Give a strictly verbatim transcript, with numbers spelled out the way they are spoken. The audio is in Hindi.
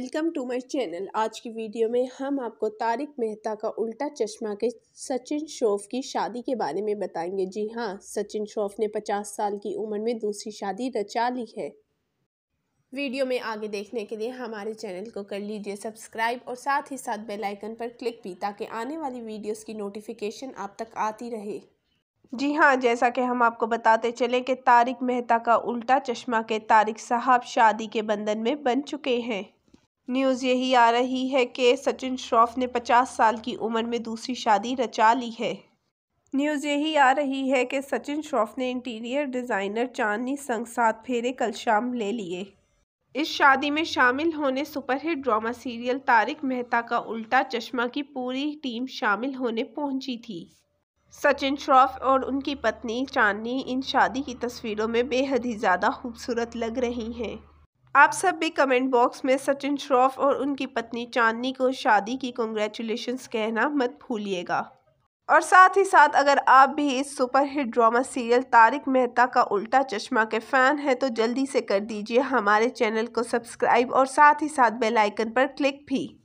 Welcome to my channel. आज की वीडियो में हम आपको तारक मेहता का उल्टा चश्मा के सचिन श्रॉफ की शादी के बारे में बताएंगे। जी हाँ, सचिन श्रॉफ ने पचास साल की उम्र में दूसरी शादी रचा ली है। वीडियो में आगे देखने के लिए हमारे चैनल को कर लीजिए सब्सक्राइब और साथ ही साथ बेल आइकन पर क्लिक भी, ताकि आने वाली वीडियोस की नोटिफिकेशन आप तक आती रहे। जी हाँ, जैसा कि हम आपको बताते चले कि तारक मेहता का उल्टा चश्मा के तारक साहब शादी के बंधन में बन चुके हैं। न्यूज़ यही आ रही है कि सचिन श्रॉफ ने पचास साल की उम्र में दूसरी शादी रचा ली है। न्यूज़ यही आ रही है कि सचिन श्रॉफ ने इंटीरियर डिज़ाइनर चांदनी संग सात फेरे कल शाम ले लिए। इस शादी में शामिल होने superhit drama serial Tarak Mehta Ka Ooltah चश्मा की पूरी टीम शामिल होने पहुंची थी। सचिन श्रॉफ और उनकी पत्नी चांदनी इन शादी की तस्वीरों में बेहद ही ज़्यादा खूबसूरत लग रही हैं। आप सब भी कमेंट बॉक्स में सचिन श्रॉफ और उनकी पत्नी चांदनी को शादी की कॉन्ग्रेचुलेशंस कहना मत भूलिएगा। और साथ ही साथ अगर आप भी इस superhit drama serial Tarak Mehta Ka Ooltah चश्मा के फ़ैन हैं तो जल्दी से कर दीजिए हमारे चैनल को सब्सक्राइब और साथ ही साथ बेल आइकन पर क्लिक भी।